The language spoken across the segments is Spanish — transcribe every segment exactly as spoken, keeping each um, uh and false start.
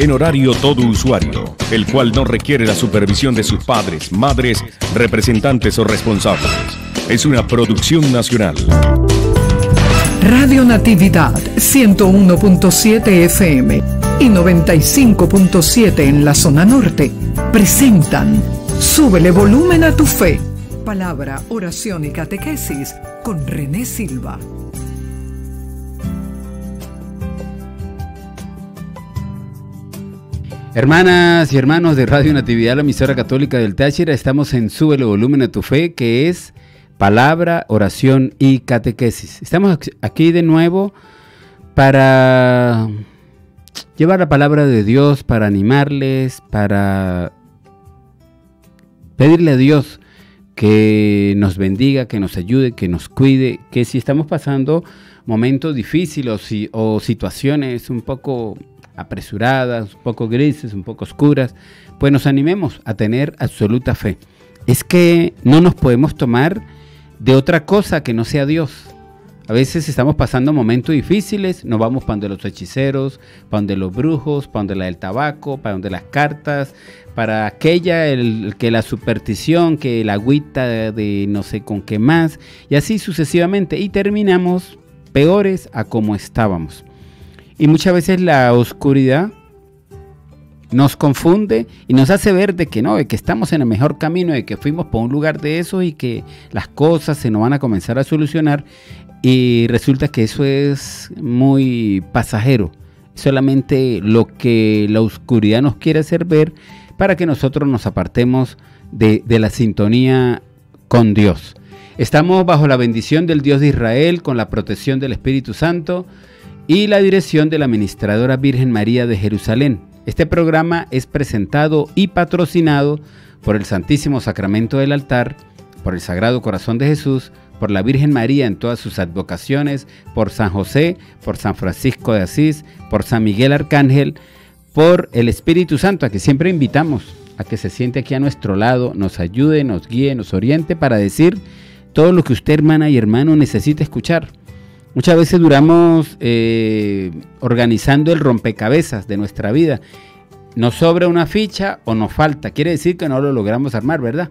En horario todo usuario, el cual no requiere la supervisión de sus padres, madres, representantes o responsables. Es una producción nacional. Radio Natividad ciento uno punto siete F M y noventa y cinco punto siete en la zona norte presentan Súbele volumen a tu fe. Palabra, oración y catequesis con René Silva. Hermanas y hermanos de Radio Natividad, la emisora católica del Táchira, estamos en Súbele volumen a tu fe, que es palabra, oración y catequesis. Estamos aquí de nuevo para llevar la palabra de Dios, para animarles, para pedirle a Dios que nos bendiga, que nos ayude, que nos cuide, que si estamos pasando momentos difíciles o, si, o situaciones un poco apresuradas, un poco grises, un poco oscuras, pues nos animemos a tener absoluta fe. Es que no nos podemos tomar de otra cosa que no sea Dios. A veces estamos pasando momentos difíciles, nos vamos para donde los hechiceros, para donde los brujos, para donde la del tabaco, para donde las cartas, para aquella, el, que la superstición, que la agüita de, de no sé con qué más, y así sucesivamente, y terminamos peores a como estábamos. Y muchas veces la oscuridad nos confunde y nos hace ver de que no, de que estamos en el mejor camino, de que fuimos por un lugar de eso y que las cosas se nos van a comenzar a solucionar, y resulta que eso es muy pasajero, solamente lo que la oscuridad nos quiere hacer ver para que nosotros nos apartemos de, de la sintonía con Dios. Estamos bajo la bendición del Dios de Israel, con la protección del Espíritu Santo y la dirección de la Administradora Virgen María de Jerusalén. Este programa es presentado y patrocinado por el Santísimo Sacramento del Altar, por el Sagrado Corazón de Jesús, por la Virgen María en todas sus advocaciones, por San José, por San Francisco de Asís, por San Miguel Arcángel, por el Espíritu Santo, a que siempre invitamos a que se siente aquí a nuestro lado, nos ayude, nos guíe, nos oriente para decir todo lo que usted, hermana y hermano, necesita escuchar. Muchas veces duramos eh, organizando el rompecabezas de nuestra vida. Nos sobra una ficha o nos falta. Quiere decir que no lo logramos armar, ¿verdad?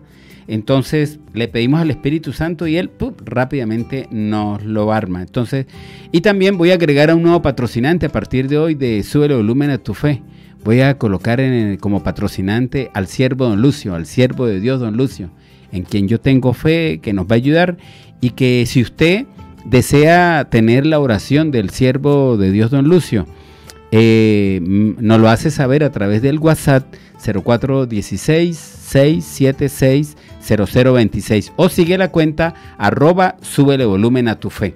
Entonces le pedimos al Espíritu Santo y él ¡pup!, rápidamente nos lo arma. Entonces, y también voy a agregar a un nuevo patrocinante a partir de hoy de Súbele volumen a tu fe. Voy a colocar en, como patrocinante al siervo Don Lucio, al siervo de Dios Don Lucio, en quien yo tengo fe, que nos va a ayudar, y que si usted desea tener la oración del siervo de Dios Don Lucio, eh, nos lo hace saber a través del WhatsApp cero cuatro uno seis, seis siete seis, cero cero dos seis o sigue la cuenta arroba súbele volumen a tu fe.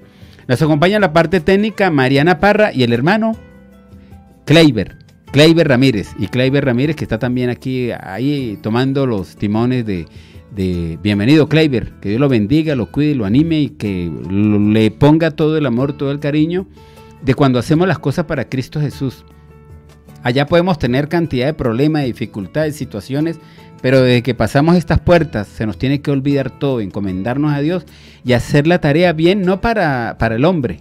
Nos acompaña en la parte técnica Mariana Parra y el hermano Kleiber, Kleiber Ramírez y Kleiber Ramírez, que está también aquí ahí tomando los timones de De, bienvenido Kleiber, que Dios lo bendiga, lo cuide, lo anime y que lo, le ponga todo el amor, todo el cariño de cuando hacemos las cosas para Cristo Jesús. Allá podemos tener cantidad de problemas, de dificultades, situaciones, pero desde que pasamos estas puertas se nos tiene que olvidar todo, encomendarnos a Dios y hacer la tarea bien, no para, para el hombre,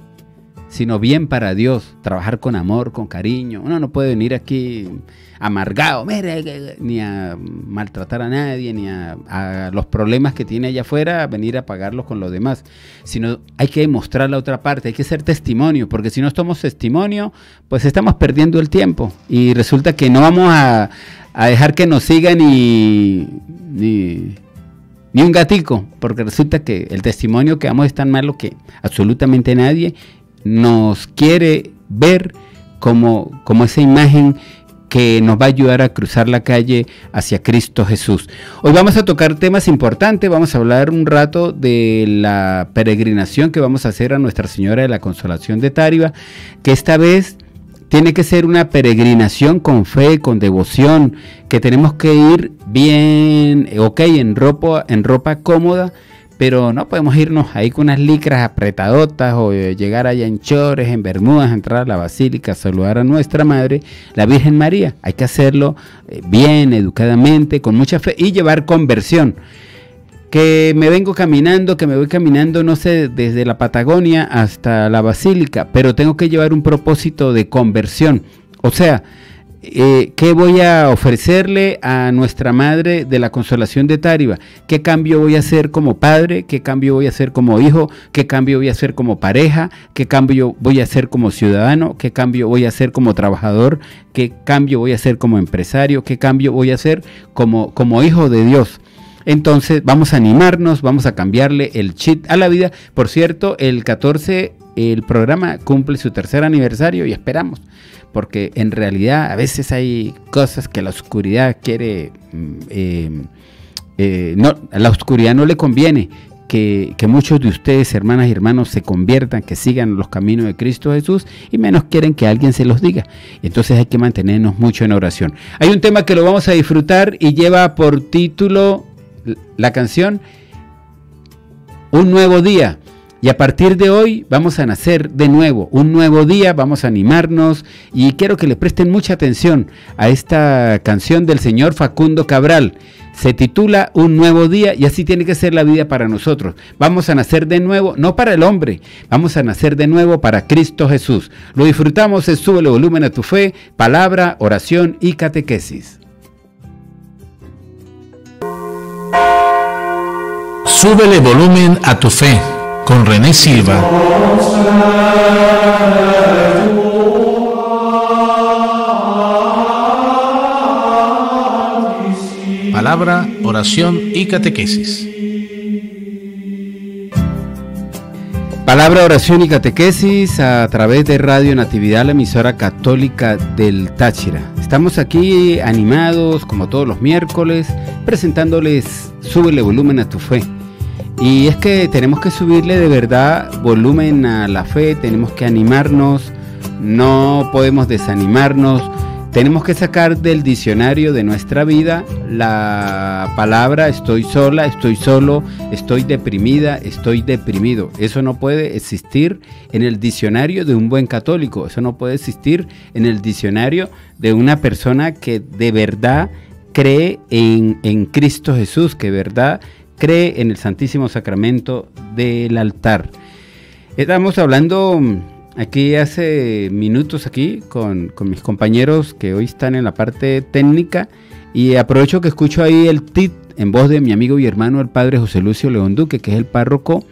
sino bien para Dios, trabajar con amor, con cariño. Uno no puede venir aquí amargado, mire, ni a maltratar a nadie, ni a, a los problemas que tiene allá afuera, a venir a pagarlos con los demás, sino hay que mostrar la otra parte, hay que ser testimonio, porque si no somos testimonio, pues estamos perdiendo el tiempo, y resulta que no vamos a, a dejar que nos siga ni, ni, ni un gatico, porque resulta que el testimonio que damos es tan malo que absolutamente nadie nos quiere ver como, como esa imagen que nos va a ayudar a cruzar la calle hacia Cristo Jesús. Hoy vamos a tocar temas importantes, vamos a hablar un rato de la peregrinación que vamos a hacer a Nuestra Señora de la Consolación de Táriba, que esta vez tiene que ser una peregrinación con fe, con devoción, que tenemos que ir bien, ok, en ropa, en ropa cómoda, pero no podemos irnos ahí con unas licras apretadotas o llegar allá en chores, en bermudas, entrar a la basílica, saludar a nuestra madre, la Virgen María. Hay que hacerlo bien, educadamente, con mucha fe y llevar conversión. Que me vengo caminando, que me voy caminando, no sé, desde la Patagonia hasta la basílica, pero tengo que llevar un propósito de conversión. O sea, Eh, ¿qué voy a ofrecerle a Nuestra Madre de la Consolación de Táriba? ¿Qué cambio voy a hacer como padre? ¿Qué cambio voy a hacer como hijo? ¿Qué cambio voy a hacer como pareja? ¿Qué cambio voy a hacer como ciudadano? ¿Qué cambio voy a hacer como trabajador? ¿Qué cambio voy a hacer como empresario? ¿Qué cambio voy a hacer como, como hijo de Dios? Entonces vamos a animarnos, vamos a cambiarle el chip a la vida. Por cierto, el catorce el programa cumple su tercer aniversario y esperamos, porque en realidad a veces hay cosas que la oscuridad quiere, eh, eh, no, a la oscuridad no le conviene que, que muchos de ustedes, hermanas y hermanos, se conviertan, que sigan los caminos de Cristo Jesús, y menos quieren que alguien se los diga. Entonces hay que mantenernos mucho en oración. Hay un tema que lo vamos a disfrutar y lleva por título la canción Un Nuevo Día. Y a partir de hoy vamos a nacer de nuevo, un nuevo día, vamos a animarnos, y quiero que le presten mucha atención a esta canción del señor Facundo Cabral. Se titula Un Nuevo Día, y así tiene que ser la vida para nosotros. Vamos a nacer de nuevo, no para el hombre, vamos a nacer de nuevo para Cristo Jesús. Lo disfrutamos, es Súbele Volumen a tu Fe, palabra, oración y catequesis. Súbele volumen a tu fe, con René Silva. Palabra, oración y catequesis. Palabra, oración y catequesis a través de Radio Natividad, la emisora católica del Táchira. Estamos aquí animados, como todos los miércoles, presentándoles Súbele Volumen a tu Fe. Y es que tenemos que subirle de verdad volumen a la fe, tenemos que animarnos, no podemos desanimarnos, tenemos que sacar del diccionario de nuestra vida la palabra estoy sola, estoy solo, estoy deprimida, estoy deprimido. Eso no puede existir en el diccionario de un buen católico, eso no puede existir en el diccionario de una persona que de verdad cree en, en Cristo Jesús, que de verdad cree en el Santísimo Sacramento del altar. Estamos hablando aquí hace minutos aquí con, con mis compañeros que hoy están en la parte técnica, y aprovecho que escucho ahí el tit en voz de mi amigo y hermano el padre José Lucio León Duque, que es el párroco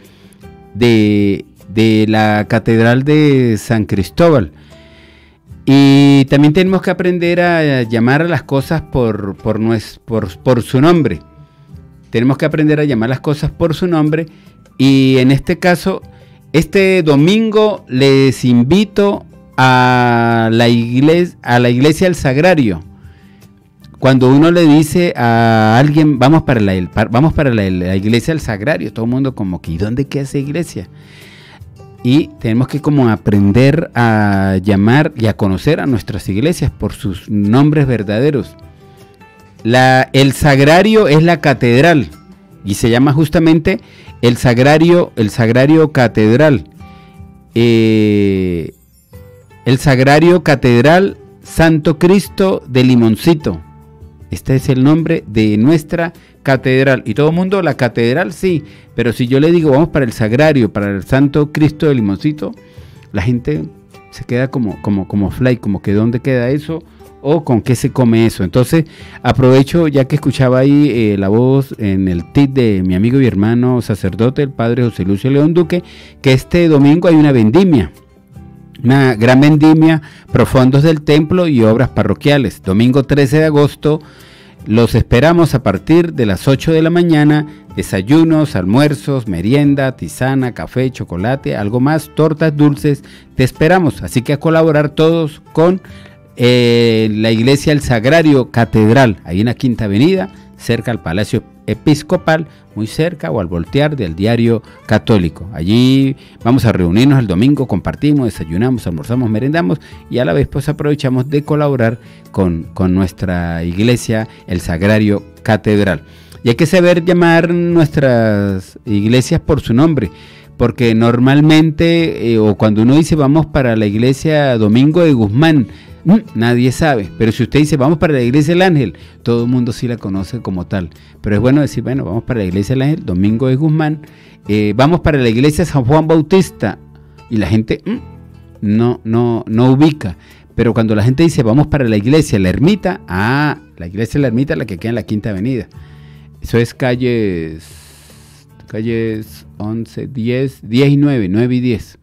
de, de la Catedral de San Cristóbal. Y también tenemos que aprender a llamar a las cosas por, por, nuestro, por, por su nombre. Tenemos que aprender a llamar las cosas por su nombre, y en este caso, este domingo les invito a la iglesia, a la iglesia del Sagrario. Cuando uno le dice a alguien, vamos para la, vamos para la, la iglesia del Sagrario, todo el mundo como que, ¿y dónde queda esa iglesia? Y tenemos que como aprender a llamar y a conocer a nuestras iglesias por sus nombres verdaderos. La, el Sagrario es la catedral, y se llama justamente el Sagrario, el Sagrario Catedral, eh, el Sagrario Catedral Santo Cristo de Limoncito. Este es el nombre de nuestra catedral, y todo el mundo, la catedral sí, pero si yo le digo vamos para el Sagrario, para el Santo Cristo de Limoncito, la gente se queda como, como, como fly, como que ¿dónde queda eso? ¿O con qué se come eso? Entonces aprovecho, ya que escuchaba ahí eh, la voz en el tip de mi amigo y hermano sacerdote, el padre José Lucio León Duque, que este domingo hay una vendimia, una gran vendimia, profondos del templo y obras parroquiales. Domingo trece de agosto, los esperamos a partir de las ocho de la mañana, desayunos, almuerzos, merienda, tisana, café, chocolate, algo más, tortas, dulces, te esperamos, así que a colaborar todos con Eh, la iglesia del Sagrario Catedral, ahí en la Quinta Avenida, cerca al Palacio Episcopal, muy cerca o al voltear del Diario Católico. Allí vamos a reunirnos el domingo, compartimos, desayunamos, almorzamos, merendamos, y a la vez pues aprovechamos de colaborar con, con nuestra iglesia, el Sagrario Catedral. Y hay que saber llamar nuestras iglesias por su nombre, porque normalmente, eh, o cuando uno dice vamos para la iglesia Domingo de Guzmán, nadie sabe. Pero si usted dice vamos para la iglesia del Ángel, todo el mundo sí la conoce como tal. Pero es bueno decir, bueno, vamos para la iglesia del Ángel Domingo de Guzmán, eh, vamos para la iglesia San Juan Bautista, y la gente mm, no, no, no ubica. Pero cuando la gente dice, vamos para la iglesia, la ermita, ah, la iglesia de la ermita es la que queda en la Quinta Avenida. Eso es calles, calles once, diez, diez y nueve, nueve y diez.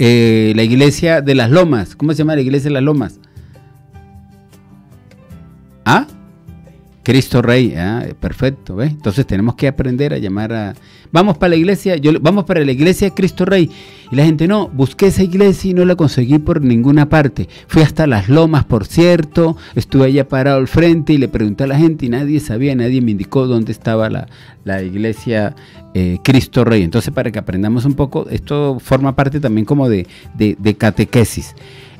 Eh, la iglesia de las Lomas, ¿cómo se llama la iglesia de las Lomas? ¿Ah? Cristo Rey, ah, perfecto, ¿ves? Entonces tenemos que aprender a llamar a... Vamos para la iglesia, yo, vamos para la iglesia de Cristo Rey. Y la gente, no, busqué esa iglesia y no la conseguí por ninguna parte. Fui hasta Las Lomas, por cierto, estuve allá parado al frente y le pregunté a la gente y nadie sabía, nadie me indicó dónde estaba la, la iglesia eh, Cristo Rey. Entonces, para que aprendamos un poco, esto forma parte también como de, de, de catequesis.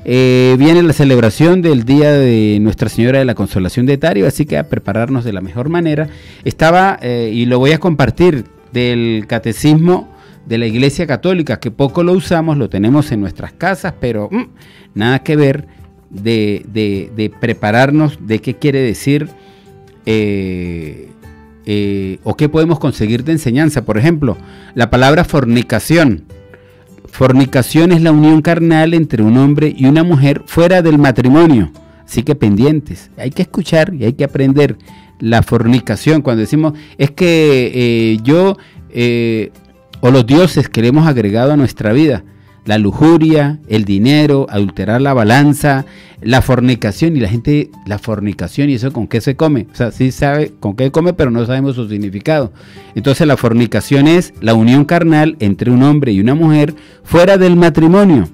Eh, viene la celebración del día de Nuestra Señora de la Consolación de Táriba, así que a prepararnos de la mejor manera. Estaba, eh, y lo voy a compartir, del catecismo de la Iglesia Católica, que poco lo usamos, lo tenemos en nuestras casas, pero mm, nada que ver de, de, de prepararnos de qué quiere decir eh, eh, o qué podemos conseguir de enseñanza. Por ejemplo, la palabra fornicación. Fornicación es la unión carnal entre un hombre y una mujer fuera del matrimonio. Así que pendientes, hay que escuchar y hay que aprender la fornicación. Cuando decimos, es que eh, yo eh, o los dioses que le hemos agregado a nuestra vida, la lujuria, el dinero, adulterar la balanza, la fornicación, y la gente, la fornicación, y eso con qué se come. O sea, sí sabe con qué come, pero no sabemos su significado. Entonces la fornicación es la unión carnal entre un hombre y una mujer fuera del matrimonio.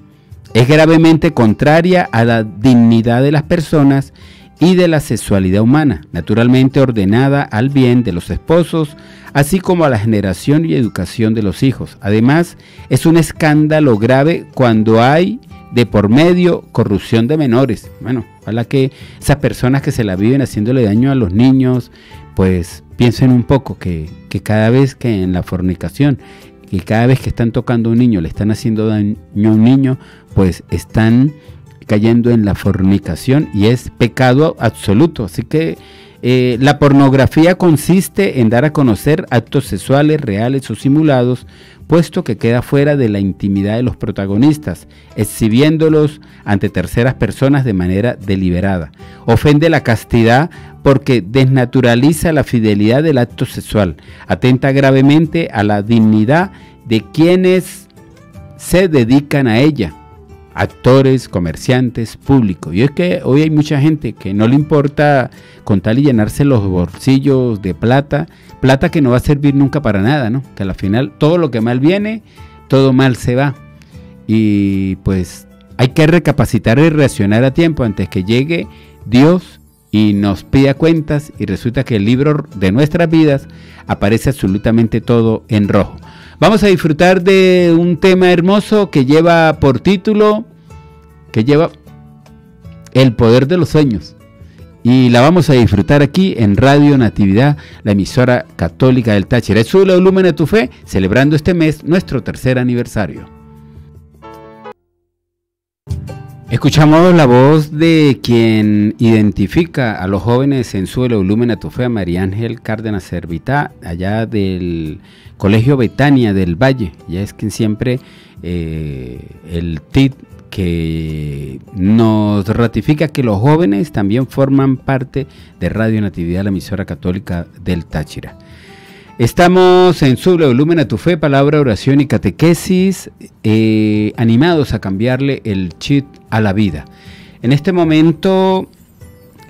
Es gravemente contraria a la dignidad de las personas y de la sexualidad humana, naturalmente ordenada al bien de los esposos, así como a la generación y educación de los hijos. Además, es un escándalo grave cuando hay de por medio corrupción de menores. Bueno, ojalá que esas personas que se la viven haciéndole daño a los niños, pues piensen un poco que, que cada vez que en la fornicación, que cada vez que están tocando a un niño, le están haciendo daño a un niño, pues están cayendo en la fornicación y es pecado absoluto. Así que eh, la pornografía consiste en dar a conocer actos sexuales reales o simulados, puesto que queda fuera de la intimidad de los protagonistas, exhibiéndolos ante terceras personas de manera deliberada. Ofende la castidad porque desnaturaliza la fidelidad del acto sexual, atenta gravemente a la dignidad de quienes se dedican a ella. Actores, comerciantes, público. Y es que hoy hay mucha gente que no le importa con tal y llenarse los bolsillos de plata, plata que no va a servir nunca para nada, ¿no? Que al final todo lo que mal viene, todo mal se va. Y pues hay que recapacitar y reaccionar a tiempo antes que llegue Dios y nos pida cuentas y resulta que el libro de nuestras vidas aparece absolutamente todo en rojo. Vamos a disfrutar de un tema hermoso que lleva por título, que lleva El Poder de los Sueños. Y la vamos a disfrutar aquí en Radio Natividad, la emisora católica del Táchira. Súbele volumen a tu fe, celebrando este mes nuestro tercer aniversario. Escuchamos la voz de quien identifica a los jóvenes en Súbele volumen a tu fe, a María Ángel Cárdenas Servita, allá del Colegio Betania del Valle. Ya es quien siempre eh, el T I T que nos ratifica que los jóvenes también forman parte de Radio Natividad, la emisora católica del Táchira. Estamos en Súbele volumen a tu fe, palabra, oración y catequesis, eh, animados a cambiarle el chip a la vida. En este momento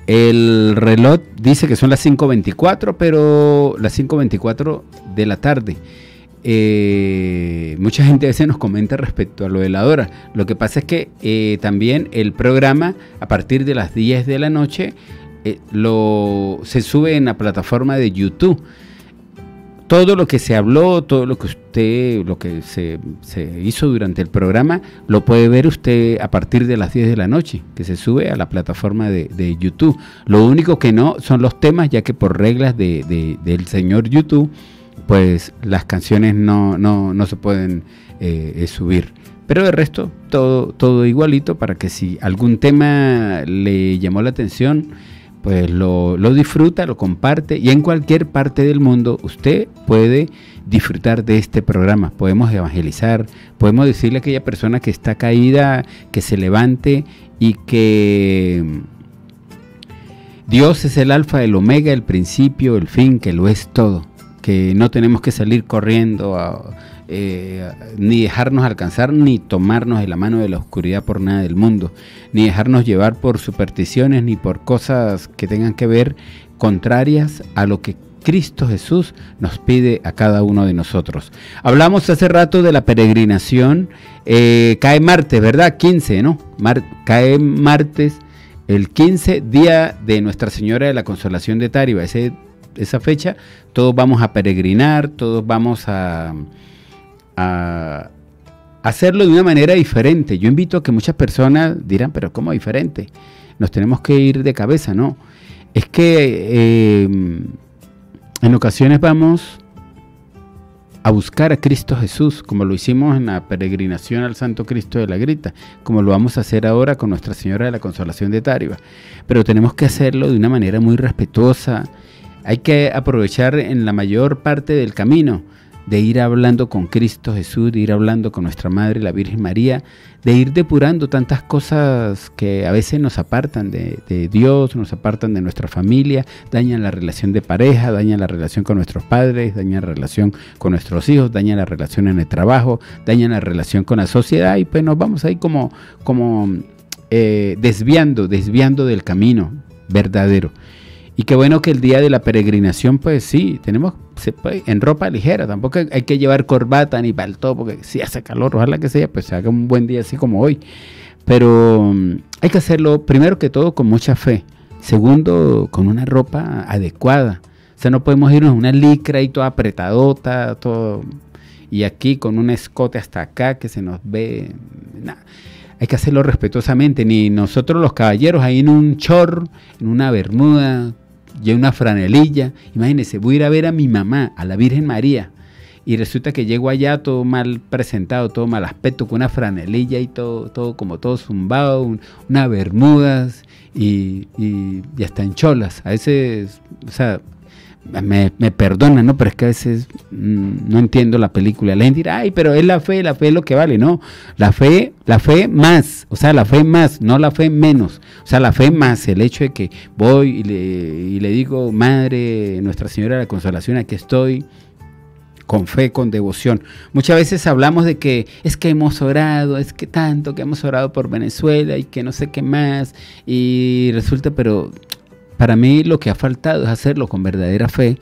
el reloj dice que son las cinco veinticuatro, pero las cinco veinticuatro de la tarde. Eh, mucha gente a veces nos comenta respecto a lo de la hora. Lo que pasa es que eh, también el programa a partir de las diez de la noche eh, lo, se sube en la plataforma de YouTube. Todo lo que se habló, todo lo que usted, lo que se, se hizo durante el programa, lo puede ver usted a partir de las diez de la noche, que se sube a la plataforma de, de YouTube. Lo único que no son los temas, ya que por reglas de, de, del señor YouTube, pues las canciones no, no, no se pueden eh, subir. Pero de resto, todo, todo igualito, para que si algún tema le llamó la atención, pues lo, lo disfruta, lo comparte, y en cualquier parte del mundo usted puede disfrutar de este programa. Podemos evangelizar, podemos decirle a aquella persona que está caída, que se levante y que Dios es el alfa, el omega, el principio, el fin, que lo es todo, que no tenemos que salir corriendo a, eh, ni dejarnos alcanzar, ni tomarnos de la mano de la oscuridad por nada del mundo, ni dejarnos llevar por supersticiones, ni por cosas que tengan que ver contrarias a lo que Cristo Jesús nos pide a cada uno de nosotros. Hablamos hace rato de la peregrinación. Eh, cae martes, ¿verdad? quince, ¿no? Mar- cae martes, el quince, día de Nuestra Señora de la Consolación de Táriba. Ese, esa fecha, todos vamos a peregrinar, todos vamos a, a hacerlo de una manera diferente. Yo invito a que muchas personas dirán, pero ¿cómo diferente? Nos tenemos que ir de cabeza, ¿no? Es que... Eh, en ocasiones vamos a buscar a Cristo Jesús, como lo hicimos en la peregrinación al Santo Cristo de la Grita, como lo vamos a hacer ahora con Nuestra Señora de la Consolación de Táriba. Pero tenemos que hacerlo de una manera muy respetuosa. Hay que aprovechar en la mayor parte del camino de ir hablando con Cristo Jesús, de ir hablando con nuestra Madre, la Virgen María, de ir depurando tantas cosas que a veces nos apartan de, de Dios, nos apartan de nuestra familia, dañan la relación de pareja, dañan la relación con nuestros padres, dañan la relación con nuestros hijos, dañan la relación en el trabajo, dañan la relación con la sociedad, y pues nos vamos ahí como, como eh, desviando, desviando del camino verdadero. Y qué bueno que el día de la peregrinación, pues sí, tenemos se puede, en ropa ligera, tampoco hay que llevar corbata ni palto, porque si hace calor, ojalá que sea, pues se haga un buen día así como hoy. Pero hay que hacerlo, primero que todo, con mucha fe. Segundo, con una ropa adecuada. O sea, no podemos irnos a una licra y toda apretadota, todo, y aquí con un escote hasta acá que se nos ve... Nah. Hay que hacerlo respetuosamente, ni nosotros los caballeros ahí en un short, en una bermuda, y una franelilla. Imagínense, voy a ir a ver a mi mamá, a la Virgen María, y resulta que llego allá todo mal presentado, todo mal aspecto, con una franelilla y todo, todo como todo zumbado, un, unas bermudas y, y, y hasta en cholas. A veces, o sea, me, me perdonan, ¿no? Pero es que a veces mmm, no entiendo la película. La gente dirá, ay, pero es la fe, la fe es lo que vale. No, la fe, la fe más, o sea, la fe más, no la fe menos. O sea, la fe más, el hecho de que voy y le, y le digo, Madre, Nuestra Señora de la Consolación, aquí estoy, con fe, con devoción. Muchas veces hablamos de que es que hemos orado, es que tanto que hemos orado por Venezuela y que no sé qué más, y resulta, pero... para mí lo que ha faltado es hacerlo con verdadera fe,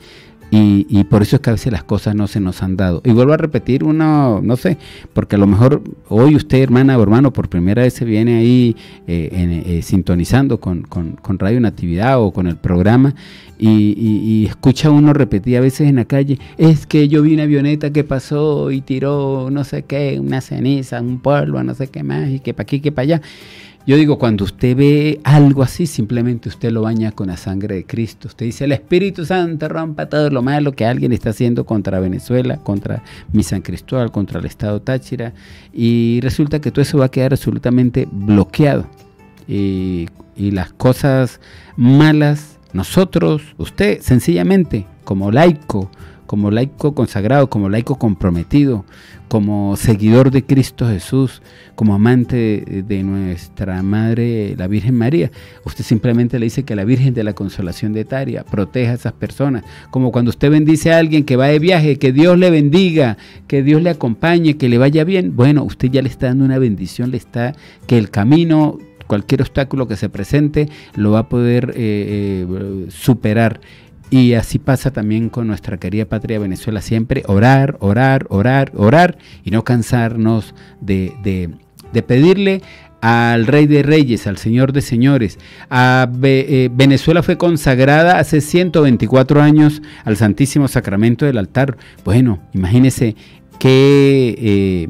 y, y por eso es que a veces las cosas no se nos han dado. Y vuelvo a repetir, uno, no sé, porque a lo mejor hoy usted, hermana o hermano, por primera vez se viene ahí eh, en, eh, sintonizando con, con, con Radio Natividad o con el programa, y, y, y escucha uno repetir a veces en la calle, es que yo vi una avioneta que pasó y tiró no sé qué, una ceniza, un polvo, no sé qué más, y que para aquí, que para allá. Yo digo, cuando usted ve algo así, simplemente usted lo baña con la sangre de Cristo. Usted dice, el Espíritu Santo rompa todo lo malo que alguien está haciendo contra Venezuela, contra mi San Cristóbal, contra el Estado Táchira. Y resulta que todo eso va a quedar absolutamente bloqueado. Y, y las cosas malas, nosotros, usted, sencillamente, como laico, como laico consagrado, como laico comprometido, como seguidor de Cristo Jesús, como amante de nuestra Madre, la Virgen María, usted simplemente le dice que la Virgen de la Consolación de Táriba proteja a esas personas, como cuando usted bendice a alguien que va de viaje, que Dios le bendiga, que Dios le acompañe, que le vaya bien. Bueno, usted ya le está dando una bendición, le está, que el camino, cualquier obstáculo que se presente, lo va a poder eh, eh, superar. Y así pasa también con nuestra querida patria Venezuela, siempre orar, orar, orar, orar y no cansarnos de, de, de pedirle al Rey de Reyes, al Señor de Señores. A Be- eh, Venezuela fue consagrada hace ciento veinticuatro años al Santísimo Sacramento del altar. Bueno, imagínese que... Eh,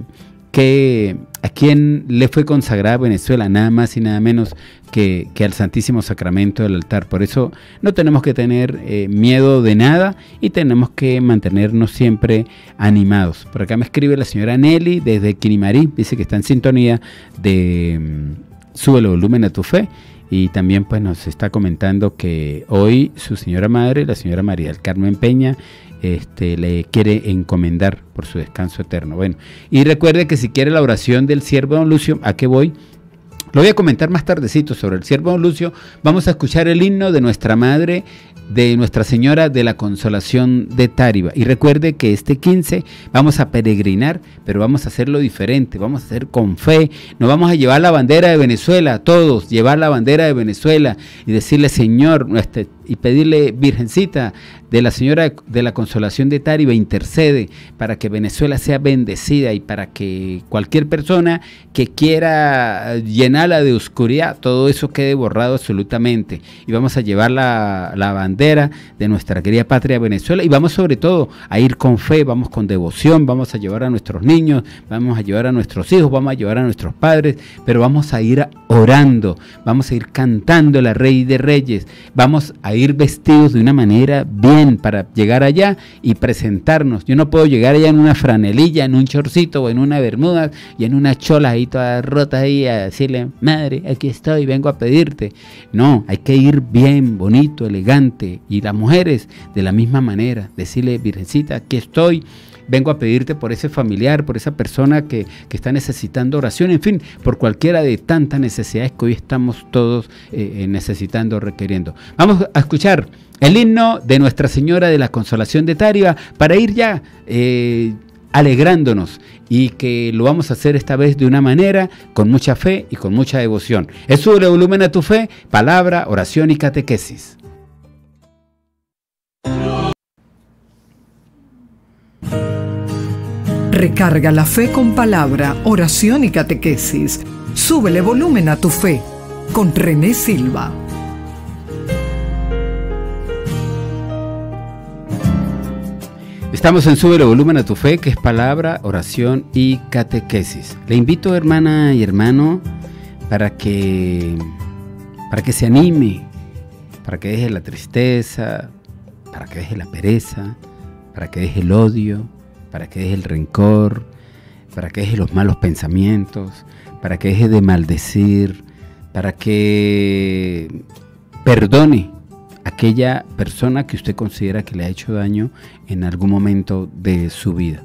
que ¿a quién le fue consagrada Venezuela? Nada más y nada menos que, que al Santísimo Sacramento del altar. Por eso no tenemos que tener eh, miedo de nada y tenemos que mantenernos siempre animados. Por acá me escribe la señora Nelly desde Quinimarí, dice que está en sintonía de mmm, Súbele Volumen a tu Fe. Y también pues nos está comentando que hoy su señora madre, la señora María del Carmen Peña, este, le quiere encomendar por su descanso eterno. Bueno, y recuerde que si quiere la oración del siervo Don Lucio, ¿a qué voy? Lo voy a comentar más tardecito sobre el siervo Don Lucio. Vamos a escuchar el himno de nuestra madre, de Nuestra Señora de la Consolación de Táriba. Y recuerde que este quince vamos a peregrinar, pero vamos a hacerlo diferente, vamos a hacer con fe. Nos vamos a llevar la bandera de Venezuela, todos, llevar la bandera de Venezuela y decirle, Señor, nuestra, y pedirle, Virgencita de la Señora de la Consolación de Táriba, intercede para que Venezuela sea bendecida y para que cualquier persona que quiera llenarla de oscuridad, todo eso quede borrado absolutamente. Y vamos a llevar la, la bandera de nuestra querida patria Venezuela, y vamos sobre todo a ir con fe, vamos con devoción, vamos a llevar a nuestros niños, vamos a llevar a nuestros hijos, vamos a llevar a nuestros padres, pero vamos a ir orando, vamos a ir cantando la Rey de Reyes, vamos a ir vestidos de una manera bien para llegar allá y presentarnos. Yo no puedo llegar allá en una franelilla, en un chorcito o en una bermuda y en una chola ahí toda rota ahí a decirle, madre, aquí estoy, vengo a pedirte. No, hay que ir bien, bonito, elegante, y las mujeres de la misma manera, decirle, Virgencita, aquí estoy, vengo a pedirte por ese familiar, por esa persona que, que está necesitando oración, en fin, por cualquiera de tantas necesidades que hoy estamos todos eh, necesitando, requiriendo. Vamos a escuchar el himno de Nuestra Señora de la Consolación de Táriba para ir ya eh, alegrándonos, y que lo vamos a hacer esta vez de una manera con mucha fe y con mucha devoción. Es Súbele volumen a tu fe, palabra, oración y catequesis. Recarga la fe con palabra, oración y catequesis. Súbele volumen a tu fe con René Silva. Estamos en Súbele volumen a tu fe, que es palabra, oración y catequesis. Le invito, hermana y hermano, para que, para que se anime, para que deje la tristeza, para que deje la pereza, para que deje el odio, para que deje el rencor, para que deje los malos pensamientos, para que deje de maldecir, para que perdone a aquella persona que usted considera que le ha hecho daño en algún momento de su vida.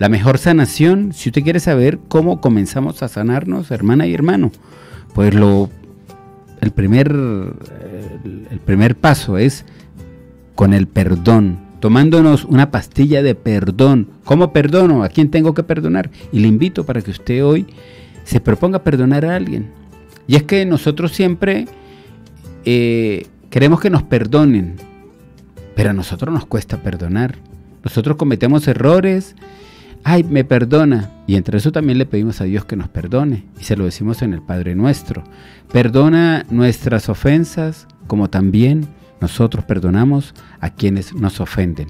La mejor sanación, si usted quiere saber cómo comenzamos a sanarnos, hermana y hermano, pues lo, el, primer, el primer paso es con el perdón. Tomándonos una pastilla de perdón. ¿Cómo perdono? ¿A quién tengo que perdonar? Y le invito para que usted hoy se proponga perdonar a alguien. Y es que nosotros siempre eh, queremos que nos perdonen, pero a nosotros nos cuesta perdonar. Nosotros cometemos errores, ay, me perdona. Y entre eso también le pedimos a Dios que nos perdone, y se lo decimos en el Padre Nuestro. Perdona nuestras ofensas, como también nosotros perdonamos a quienes nos ofenden.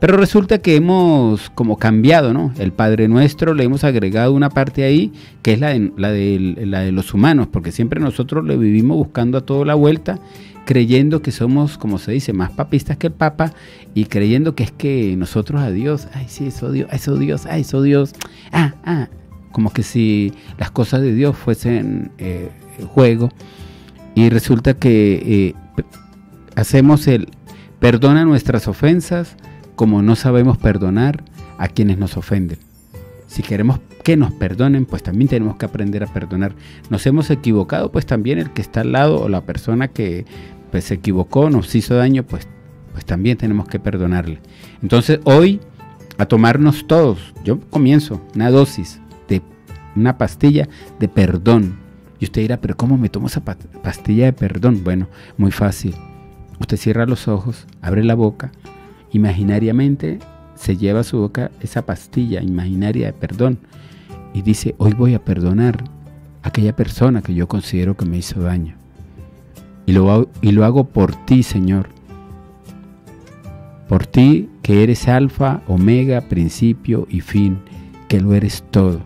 Pero resulta que hemos como cambiado, ¿no? El Padre Nuestro le hemos agregado una parte ahí que es la de, la de, la de los humanos, porque siempre nosotros le vivimos buscando a toda la vuelta, creyendo que somos, como se dice, más papistas que el Papa, y creyendo que es que nosotros a Dios, ay sí, eso Dios, eso Dios, ay eso Dios, ah, ah, como que si las cosas de Dios fuesen eh, juego. Y resulta que... Eh, hacemos el perdona nuestras ofensas como no sabemos perdonar a quienes nos ofenden. Si queremos que nos perdonen, pues también tenemos que aprender a perdonar. Nos hemos equivocado, pues también el que está al lado o la persona que pues, se equivocó, nos hizo daño, pues, pues también tenemos que perdonarle. Entonces hoy a tomarnos todos, yo comienzo una dosis de una pastilla de perdón. Y usted dirá, pero ¿cómo me tomo esa pastilla de perdón? Bueno, muy fácil. Usted cierra los ojos, abre la boca, imaginariamente se lleva a su boca esa pastilla imaginaria de perdón y dice, hoy voy a perdonar a aquella persona que yo considero que me hizo daño. Y lo hago, y lo hago por ti, Señor. Por ti que eres alfa, omega, principio y fin, que lo eres todo.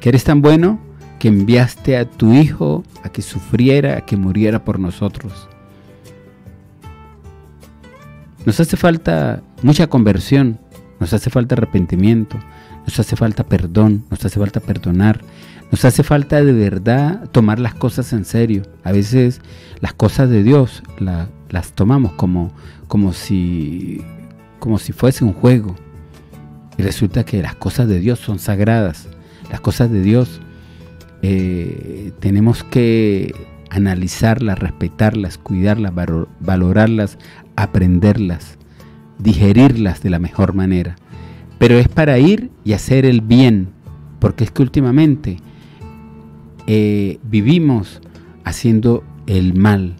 Que eres tan bueno que enviaste a tu Hijo a que sufriera, a que muriera por nosotros. Nos hace falta mucha conversión, nos hace falta arrepentimiento, nos hace falta perdón, nos hace falta perdonar, nos hace falta de verdad tomar las cosas en serio. A veces las cosas de Dios la, las tomamos como, como, si, como si fuese un juego. Y resulta que las cosas de Dios son sagradas, las cosas de Dios eh, tenemos que analizarlas, respetarlas, cuidarlas, valor, valorarlas, aprenderlas, digerirlas de la mejor manera. Pero es para ir y hacer el bien, porque es que últimamente eh, vivimos haciendo el mal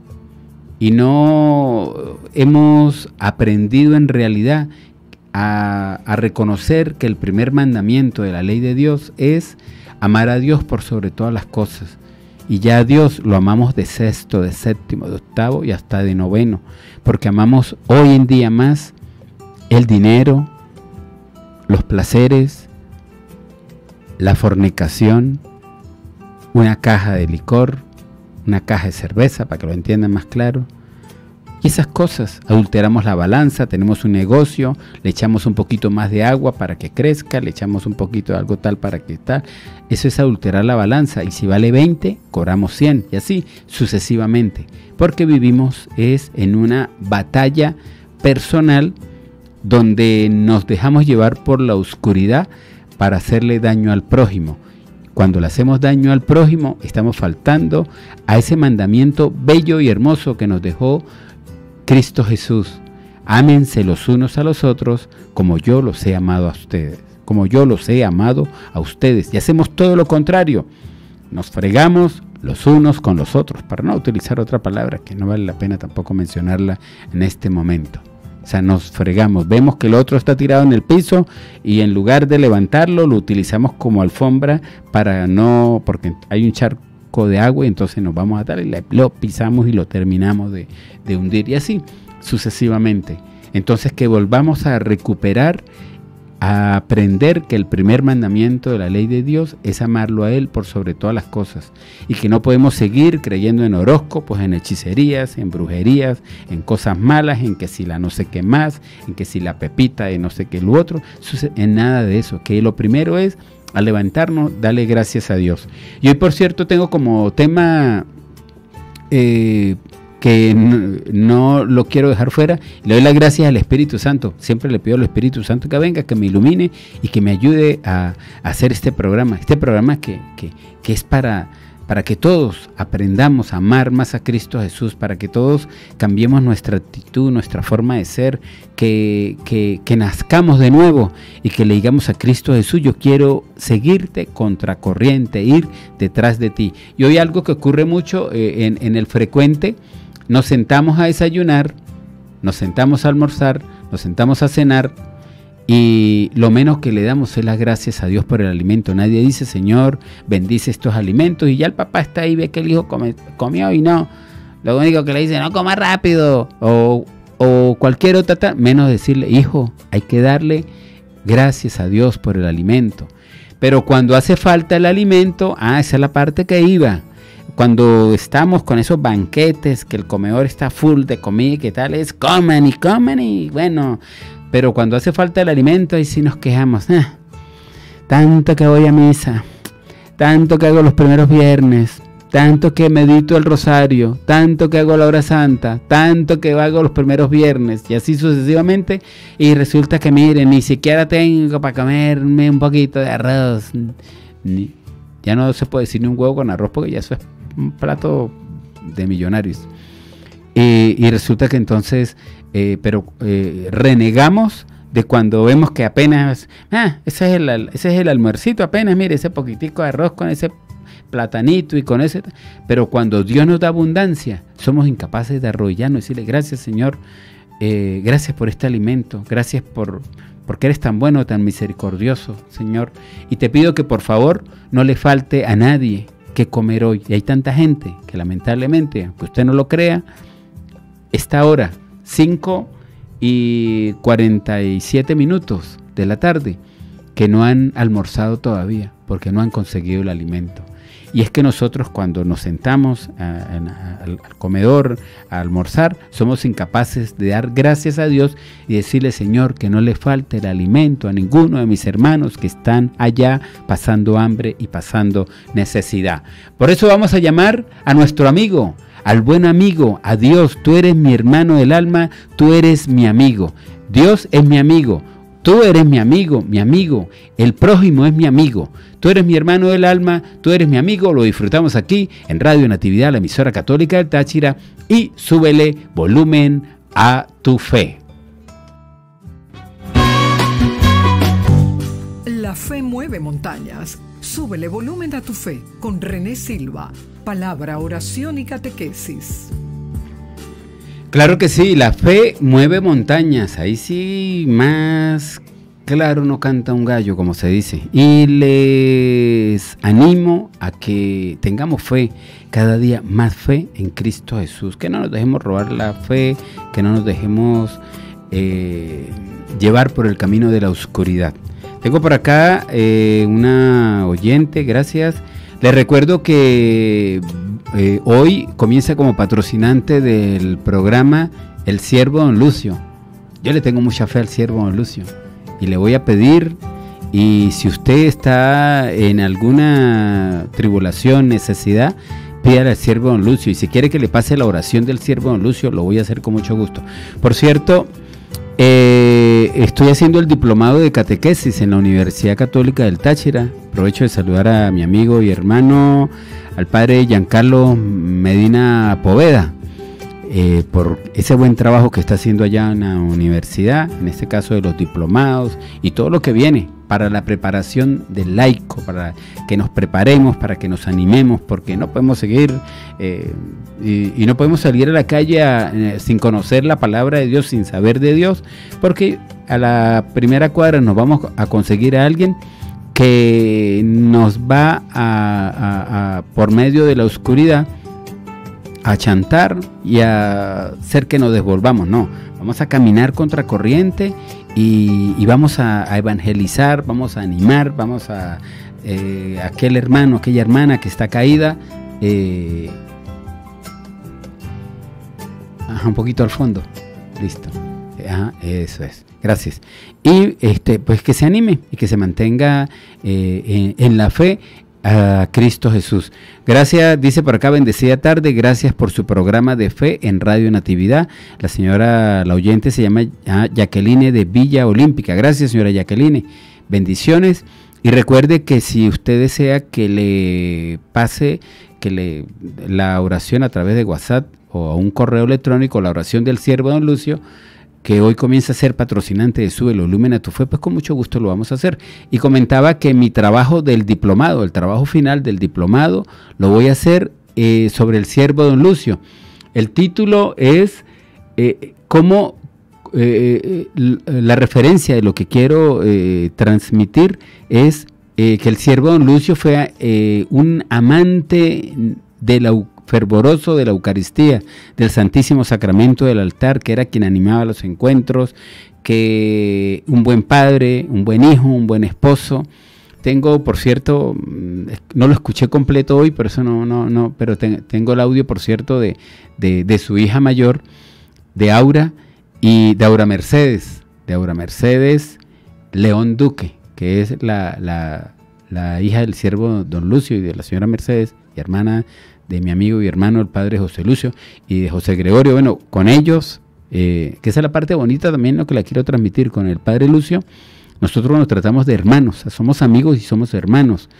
y no hemos aprendido en realidad a, a reconocer que el primer mandamiento de la ley de Dios es amar a Dios por sobre todas las cosas. Y ya a Dios lo amamos de sexto, de séptimo, de octavo y hasta de noveno, porque amamos hoy en día más el dinero, los placeres, la fornicación, una caja de licor, una caja de cerveza, para que lo entiendan más claro. Y esas cosas, adulteramos la balanza, tenemos un negocio, le echamos un poquito más de agua para que crezca, le echamos un poquito de algo tal para que tal. Eso es adulterar la balanza, y si vale veinte, cobramos cien, y así sucesivamente. Porque vivimos es en una batalla personal donde nos dejamos llevar por la oscuridad para hacerle daño al prójimo. Cuando le hacemos daño al prójimo, estamos faltando a ese mandamiento bello y hermoso que nos dejó Cristo Jesús: ámense los unos a los otros como yo los he amado a ustedes, como yo los he amado a ustedes. Y hacemos todo lo contrario, nos fregamos los unos con los otros, para no utilizar otra palabra que no vale la pena tampoco mencionarla en este momento. O sea, nos fregamos, vemos que el otro está tirado en el piso y en lugar de levantarlo lo utilizamos como alfombra para no, porque hay un charco de agua y entonces nos vamos a dar y lo pisamos y lo terminamos de, de hundir, y así sucesivamente. Entonces, que volvamos a recuperar, a aprender que el primer mandamiento de la ley de Dios es amarlo a Él por sobre todas las cosas, y que no podemos seguir creyendo en horóscopos, en hechicerías, en brujerías, en cosas malas, en que si la no sé qué más, en que si la pepita de no sé qué lo otro, en nada de eso. Que lo primero es al levantarnos, dale gracias a Dios. Y hoy, por cierto, tengo como tema eh, que no, no lo quiero dejar fuera. Le doy las gracias al Espíritu Santo. Siempre le pido al Espíritu Santo que venga, que me ilumine y que me ayude a, a hacer este programa. Este programa que, que, que es para, para que todos aprendamos a amar más a Cristo Jesús, para que todos cambiemos nuestra actitud, nuestra forma de ser, que, que, que nazcamos de nuevo y que le digamos a Cristo Jesús: yo quiero seguirte contracorriente, ir detrás de ti. Y hoy algo que ocurre mucho eh, en, en el frecuente: nos sentamos a desayunar, nos sentamos a almorzar, nos sentamos a cenar, y lo menos que le damos es las gracias a Dios por el alimento. Nadie dice: Señor, bendice estos alimentos. Y ya el papá está ahí, ve que el hijo come, comió y no, lo único que le dice: no coma rápido, o, o cualquier otra tal, menos decirle: hijo, hay que darle gracias a Dios por el alimento. Pero cuando hace falta el alimento, ah, esa es la parte que iba. Cuando estamos con esos banquetes que el comedor está full de comida y que tal, es coman y coman y bueno... Pero cuando hace falta el alimento, ahí sí nos quejamos. Ah, tanto que voy a misa, tanto que hago los primeros viernes, tanto que medito el rosario, tanto que hago la hora santa, tanto que hago los primeros viernes, y así sucesivamente. Y resulta que, miren, ni siquiera tengo para comerme un poquito de arroz. Ni, ya no se puede decir ni un huevo con arroz, porque ya eso es un plato de millonarios. Y, y resulta que entonces... Eh, pero eh, renegamos de cuando vemos que apenas, ah, ese es el, ese es el almuercito, apenas, mire, ese poquitico de arroz con ese platanito y con ese. Pero cuando Dios nos da abundancia, somos incapaces de arrodillarnos y decirle: gracias, Señor, eh, gracias por este alimento, gracias por porque eres tan bueno, tan misericordioso, Señor, y te pido que por favor no le falte a nadie que comer hoy. Y hay tanta gente que, lamentablemente, aunque usted no lo crea, esta hora, cinco y cuarenta y siete minutos de la tarde, que no han almorzado todavía porque no han conseguido el alimento. Y es que nosotros, cuando nos sentamos a, a, al comedor a almorzar, somos incapaces de dar gracias a Dios y decirle: Señor, que no le falte el alimento a ninguno de mis hermanos que están allá pasando hambre y pasando necesidad. Por eso vamos a llamar a nuestro amigo, al buen amigo, a Dios. Tú eres mi hermano del alma, tú eres mi amigo. Dios es mi amigo. Tú eres mi amigo, mi amigo, el prójimo es mi amigo, tú eres mi hermano del alma, tú eres mi amigo. Lo disfrutamos aquí en Radio Natividad, la emisora católica del Táchira, y súbele volumen a tu fe. La fe mueve montañas. Súbele volumen a tu fe con René Silva. Palabra, oración y catequesis. Claro que sí, la fe mueve montañas, ahí sí más claro no canta un gallo, como se dice. Y les animo a que tengamos fe, cada día más fe en Cristo Jesús, que no nos dejemos robar la fe, que no nos dejemos eh, llevar por el camino de la oscuridad. Tengo por acá eh, una oyente, gracias. Les recuerdo que eh, hoy comienza como patrocinante del programa el siervo Don Lucio. Yo le tengo mucha fe al siervo Don Lucio y le voy a pedir, y si usted está en alguna tribulación, necesidad, pídale al siervo Don Lucio, y si quiere que le pase la oración del siervo Don Lucio, lo voy a hacer con mucho gusto. Por cierto, Eh, estoy haciendo el diplomado de catequesis en la Universidad Católica del Táchira. Aprovecho de saludar a mi amigo y hermano, al padre Giancarlo Medina Poveda, eh, por ese buen trabajo que está haciendo allá en la universidad, en este caso de los diplomados y todo lo que viene para la preparación del laico, para que nos preparemos, para que nos animemos, porque no podemos seguir eh, y, y no podemos salir a la calle a, eh, sin conocer la palabra de Dios, sin saber de Dios, porque a la primera cuadra nos vamos a conseguir a alguien que nos va a, a, a por medio de la oscuridad a chantar y a hacer que nos desvolvamos. No, vamos a caminar contracorriente y, y vamos a, a evangelizar, vamos a animar, vamos a eh, aquel hermano, aquella hermana que está caída, eh, ajá, un poquito al fondo, listo, ajá, eso es, gracias. Y este, pues que se anime y que se mantenga eh, en, en la fe a Cristo Jesús. Gracias, dice por acá, bendecida tarde, gracias por su programa de fe en Radio Natividad. La señora, la oyente, se llama Jacqueline de Villa Olímpica. Gracias, señora Jacqueline, bendiciones. Y recuerde que si usted desea que le pase que le, la oración a través de WhatsApp o a un correo electrónico, la oración del siervo Don Lucio, que hoy comienza a ser patrocinante de Súbele Volumen a tu Fe, pues con mucho gusto lo vamos a hacer. Y comentaba que mi trabajo del diplomado, el trabajo final del diplomado, lo voy a hacer eh, sobre el siervo Don Lucio. El título es eh, cómo eh, la referencia de lo que quiero eh, transmitir es eh, que el siervo Don Lucio fue eh, un amante de la fervoroso de la Eucaristía, del Santísimo Sacramento del altar, que era quien animaba los encuentros, que un buen padre, un buen hijo, un buen esposo. Tengo, por cierto, no lo escuché completo hoy, pero eso no, no, no, pero ten, tengo el audio, por cierto, de, de, de su hija mayor, de Aura, y de Aura Mercedes, de Aura Mercedes León Duque, que es la, la, la hija del siervo Don Lucio y de la señora Mercedes, y hermana de mi amigo y hermano, el padre José Lucio, y de José Gregorio. Bueno, con ellos, eh, que esa es la parte bonita también, lo que la quiero transmitir, con el padre Lucio, nosotros nos tratamos de hermanos, somos amigos y somos hermanos.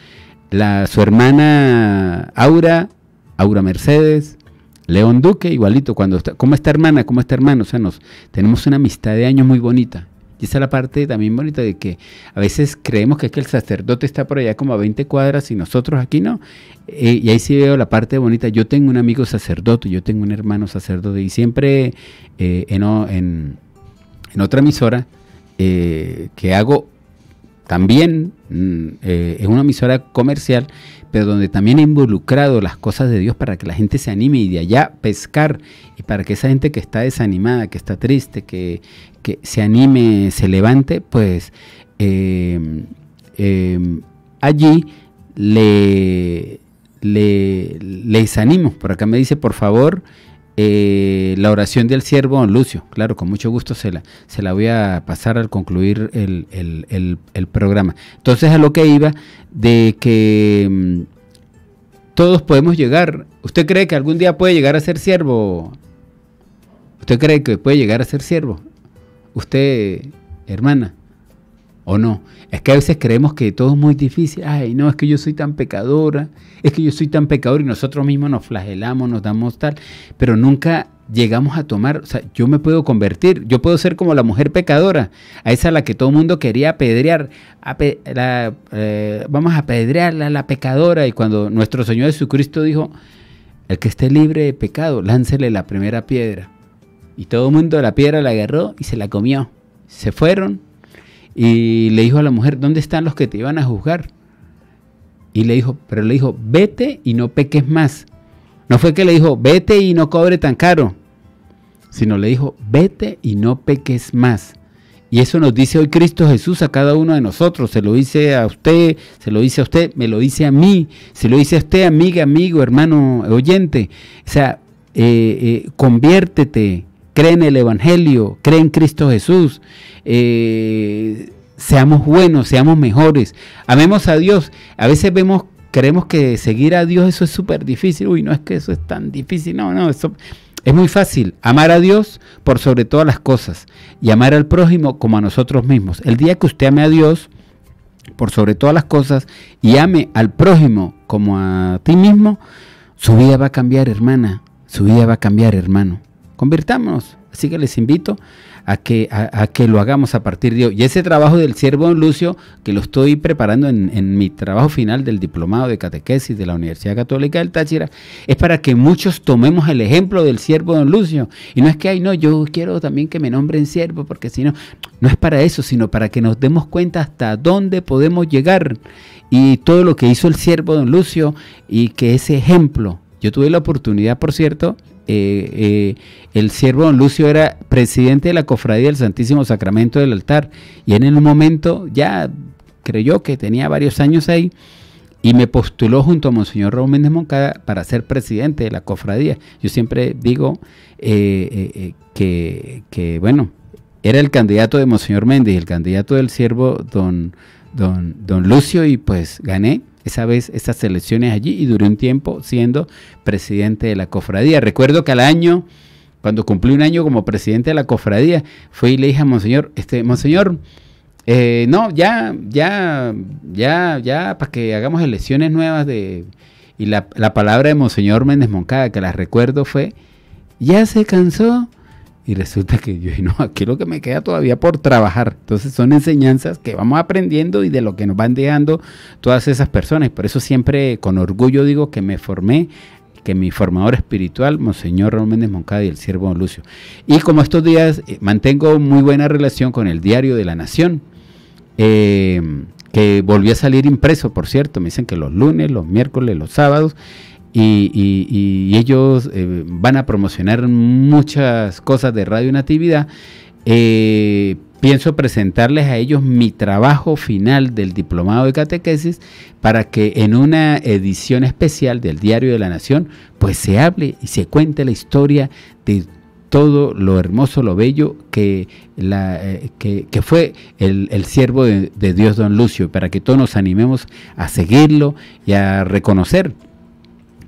La, su hermana Aura, Aura Mercedes León Duque, igualito, cuando está, ¿cómo está hermana? ¿Cómo está hermano? O sea, nos, tenemos una amistad de años muy bonita. Y esa es la parte también bonita, de que a veces creemos que es que el sacerdote está por allá como a veinte cuadras y nosotros aquí no. Eh, y ahí sí veo la parte bonita. Yo tengo un amigo sacerdote, yo tengo un hermano sacerdote. Y siempre eh, en, en, en otra emisora eh, que hago también, eh, es una emisora comercial, pero donde también he involucrado las cosas de Dios para que la gente se anime y de allá pescar, y para que esa gente que está desanimada, que está triste, que, que se anime, se levante, pues eh, eh, allí le, le, les animo. Por acá me dice, por favor, Eh, la oración del siervo Don Lucio. Claro, con mucho gusto se la, se la voy a pasar al concluir el, el, el, el programa. Entonces, a lo que iba, de que mmm, todos podemos llegar. ¿Usted cree que algún día puede llegar a ser siervo? ¿Usted cree que puede llegar a ser siervo? Usted, hermana, ¿O no? Es que a veces creemos que todo es muy difícil. Ay, no, es que yo soy tan pecadora, es que yo soy tan pecador, y nosotros mismos nos flagelamos, nos damos tal, pero nunca llegamos a tomar, o sea, yo me puedo convertir, yo puedo ser como la mujer pecadora, a esa a la que todo el mundo quería apedrear, ape, la, eh, vamos a apedrearla, la pecadora, y cuando nuestro Señor Jesucristo dijo, el que esté libre de pecado, láncele la primera piedra, y todo el mundo la piedra la agarró y se la comió, se fueron, y le dijo a la mujer, ¿dónde están los que te iban a juzgar? Y le dijo, pero le dijo, vete y no peques más. No fue que le dijo, vete y no cobre tan caro, sino le dijo, vete y no peques más. Y eso nos dice hoy Cristo Jesús a cada uno de nosotros. Se lo dice a usted, se lo dice a usted, me lo dice a mí, se lo dice a usted, amiga, amigo, hermano, oyente. O sea, eh, eh, conviértete, cree en el Evangelio, cree en Cristo Jesús, eh, seamos buenos, seamos mejores, amemos a Dios. A veces vemos, creemos que seguir a Dios eso es súper difícil. Uy, no es que eso es tan difícil, no, no, eso es muy fácil. Amar a Dios por sobre todas las cosas y amar al prójimo como a nosotros mismos. El día que usted ame a Dios por sobre todas las cosas y ame al prójimo como a ti mismo, su vida va a cambiar, hermana, su vida va a cambiar, hermano. Convirtámonos, así que les invito a que, a, a que lo hagamos a partir de hoy. Y ese trabajo del siervo Don Lucio, que lo estoy preparando en, en mi trabajo final del diplomado de catequesis de la Universidad Católica del Táchira, es para que muchos tomemos el ejemplo del siervo Don Lucio. Y no es que, ay, no, yo quiero también que me nombren siervo, porque si no, no es para eso, sino para que nos demos cuenta hasta dónde podemos llegar. Y todo lo que hizo el siervo Don Lucio, y que ese ejemplo, yo tuve la oportunidad, por cierto, Eh, eh, el siervo Don Lucio era presidente de la Cofradía del Santísimo Sacramento del Altar, y en un momento ya creyó que tenía varios años ahí y me postuló junto a Monseñor Raúl Méndez Moncada para ser presidente de la Cofradía. Yo siempre digo eh, eh, que, que bueno, era el candidato de Monseñor Méndez, el candidato del siervo don, don, don Lucio, y pues gané esa vez esas elecciones allí y duré un tiempo siendo presidente de la cofradía. Recuerdo que al año, cuando cumplí un año como presidente de la cofradía, fui y le dije a Monseñor, este, Monseñor, eh, no, ya, ya, ya, ya, para que hagamos elecciones nuevas de... Y la, la palabra de Monseñor Méndez Moncada, que la recuerdo, fue, ya se cansó. Y resulta que yo dije, no, aquí lo que me queda todavía por trabajar. Entonces son enseñanzas que vamos aprendiendo y de lo que nos van dejando todas esas personas. Por eso siempre con orgullo digo que me formé, que mi formador espiritual, Monseñor Raúl Méndez Moncada, y el siervo Don Lucio. Y como estos días eh, mantengo muy buena relación con el Diario de la Nación, eh, que volvió a salir impreso, por cierto. Me dicen que los lunes, los miércoles, los sábados. Y, y, y ellos eh, van a promocionar muchas cosas de Radio Natividad. Eh, pienso presentarles a ellos mi trabajo final del diplomado de catequesis para que en una edición especial del Diario de la Nación pues se hable y se cuente la historia de todo lo hermoso, lo bello que, la, eh, que, que fue el, el siervo de, de Dios Don Lucio, para que todos nos animemos a seguirlo y a reconocer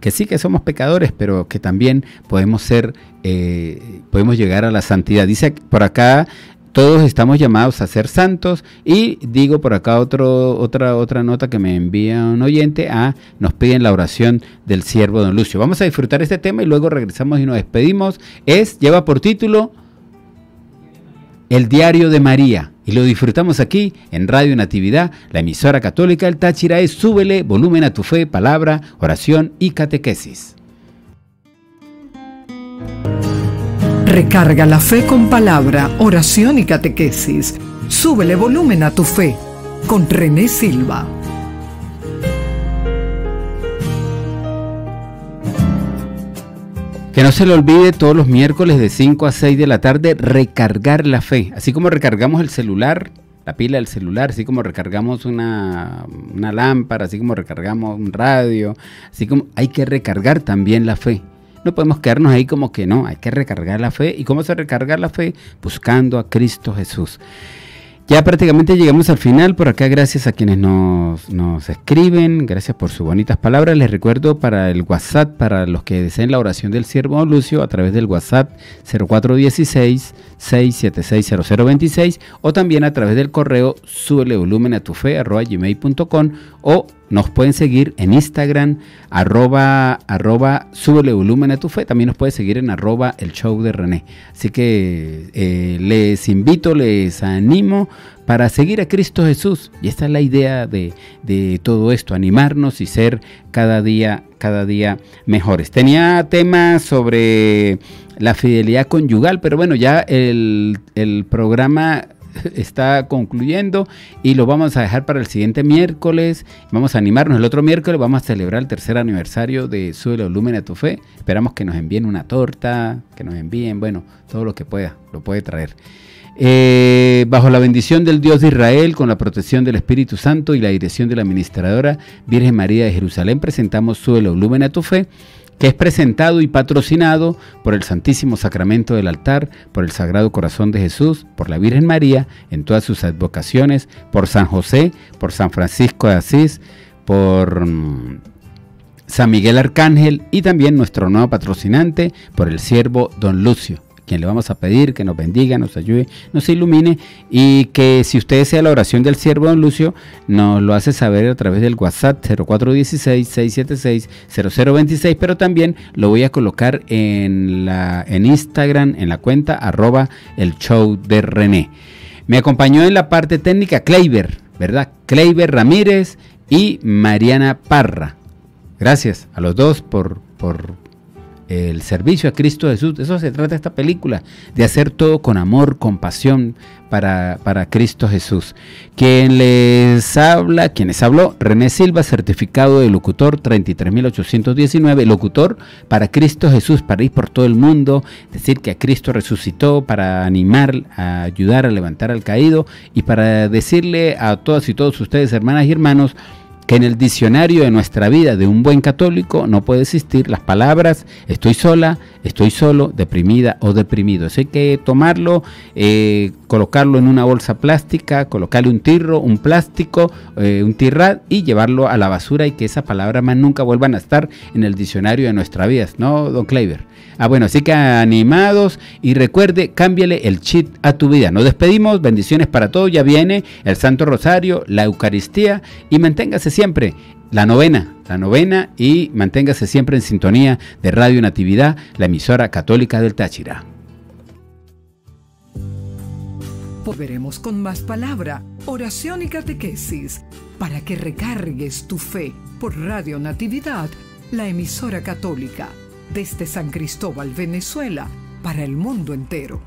que sí que somos pecadores, pero que también podemos ser, eh, podemos llegar a la santidad. Dice por acá, todos estamos llamados a ser santos, y digo por acá otro, otra, otra nota que me envía un oyente, ah, nos piden la oración del siervo Don Lucio. Vamos a disfrutar este tema y luego regresamos y nos despedimos. Es, lleva por título, El Diario de María, y lo disfrutamos aquí en Radio Natividad, la emisora católica del Táchira. Es Súbele Volumen a tu Fe, palabra, oración y catequesis. Recarga la fe con palabra, oración y catequesis. Súbele Volumen a tu Fe con René Silva. Que no se le olvide todos los miércoles de cinco a seis de la tarde recargar la fe. Así como recargamos el celular, la pila del celular, así como recargamos una, una lámpara, así como recargamos un radio, así como hay que recargar también la fe. No podemos quedarnos ahí como que no, hay que recargar la fe. ¿Y cómo se recarga la fe? Buscando a Cristo Jesús. Ya prácticamente llegamos al final. Por acá, gracias a quienes nos, nos escriben. Gracias por sus bonitas palabras. Les recuerdo para el WhatsApp, para los que deseen la oración del siervo Don Lucio, a través del WhatsApp cero cuatro uno seis, seis siete seis, cero cero dos seis o también a través del correo súbele volumen a tu fe arroba gmail punto com, o nos pueden seguir en Instagram, arroba, arroba, súbele volumen a tu fe. También nos puede seguir en arroba el show de René. Así que eh, les invito, les animo para seguir a Cristo Jesús. Y esta es la idea de, de todo esto, animarnos y ser cada día, cada día mejores. Tenía temas sobre la fidelidad conyugal, pero bueno, ya el, el programa está concluyendo y lo vamos a dejar para el siguiente miércoles. Vamos a animarnos. El otro miércoles vamos a celebrar el tercer aniversario de Súbele Volumen a tu Fe. Esperamos que nos envíen una torta, que nos envíen, bueno, todo lo que pueda, lo puede traer. Eh, bajo la bendición del Dios de Israel, con la protección del Espíritu Santo y la dirección de la administradora Virgen María de Jerusalén, presentamos Súbele Volumen a tu Fe, que es presentado y patrocinado por el Santísimo Sacramento del altar, por el Sagrado Corazón de Jesús, por la Virgen María en todas sus advocaciones, por San José, por San Francisco de Asís, por San Miguel Arcángel y también nuestro nuevo patrocinante, por el siervo Don Lucio, quien le vamos a pedir que nos bendiga, nos ayude, nos ilumine, y que si usted desea la oración del siervo Don Lucio, nos lo hace saber a través del WhatsApp cero cuatro uno seis, seis siete seis, cero cero dos seis, pero también lo voy a colocar en, la, en Instagram, en la cuenta arroba el show de René. Me acompañó en la parte técnica Kleiber, ¿verdad? Kleiber Ramírez y Mariana Parra. Gracias a los dos por... por el servicio a Cristo Jesús. De eso se trata esta película, de hacer todo con amor, con pasión para, para Cristo Jesús. Quien les habla, quien les habló, René Silva, certificado de locutor treinta y tres mil ochocientos diecinueve, locutor para Cristo Jesús, para ir por todo el mundo, decir que a Cristo resucitó, para animar, a ayudar a levantar al caído, y para decirle a todas y todos ustedes, hermanas y hermanos, que en el diccionario de nuestra vida de un buen católico no puede existir las palabras estoy sola, estoy solo, deprimida o deprimido. Eso hay que tomarlo, eh, colocarlo en una bolsa plástica, colocarle un tirro, un plástico, eh, un tirrad, y llevarlo a la basura, y que esas palabras más nunca vuelvan a estar en el diccionario de nuestra vida, ¿no, don Kleiber? Ah, bueno, así que animados, y recuerde, cámbiale el chip a tu vida. Nos despedimos, bendiciones para todos, ya viene el Santo Rosario, la Eucaristía, y manténgase siempre la novena, la novena, y manténgase siempre en sintonía de Radio Natividad, la emisora católica del Táchira. Volveremos con más palabra, oración y catequesis, para que recargues tu fe por Radio Natividad, la emisora católica. Desde San Cristóbal, Venezuela, para el mundo entero.